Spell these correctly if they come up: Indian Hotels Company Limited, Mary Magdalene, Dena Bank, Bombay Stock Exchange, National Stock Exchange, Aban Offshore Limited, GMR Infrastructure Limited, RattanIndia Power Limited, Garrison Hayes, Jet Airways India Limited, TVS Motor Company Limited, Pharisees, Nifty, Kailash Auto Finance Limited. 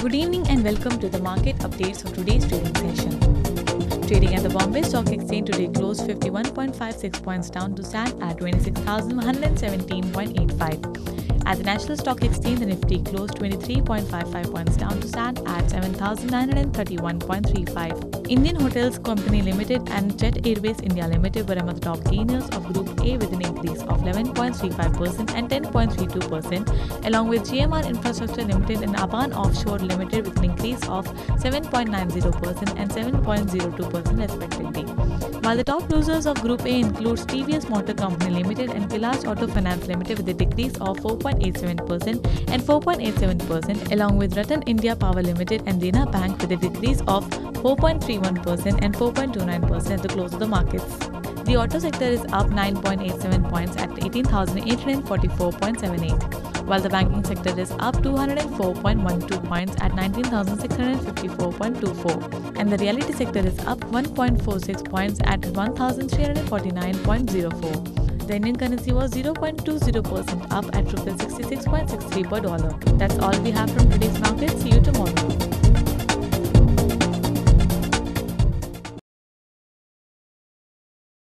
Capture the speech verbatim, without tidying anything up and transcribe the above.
Good evening and welcome to the market updates for today's trading session. Trading at the Bombay Stock Exchange today closed fifty-one point five six points down to stand at twenty-six thousand one hundred seventeen point eight five. At the National Stock Exchange, the Nifty closed twenty-three point five five points down to stand at seven thousand nine hundred thirty-one point three five. Indian Hotels Company Limited and Jet Airways India Limited were among the top gainers of Group A with an increase of eleven point three five percent and ten point three two percent, along with G M R Infrastructure Limited and Aban Offshore Limited with an increase of seven point nine zero percent and seven point zero two percent respectively. While the top losers of Group A includes T V S Motor Company Limited and Kailash Auto Finance Limited with a decrease of four point eight seven percent and four point eight seven percent, along with RattanIndia Power Limited and Dena Bank with a decrease of four point three one percent and four point two nine percent at the close of the markets. The auto sector is up nine point eight seven points at eighteen thousand eight hundred forty-four point seven eight, while the banking sector is up two hundred four point one two points at nineteen thousand six hundred fifty-four point two four, and the reality sector is up one point four six points at one thousand three hundred forty-nine point zero four. The Indian currency was zero point two zero percent up at sixty-six point six three per dollar. That's all we have from today's market. See you tomorrow.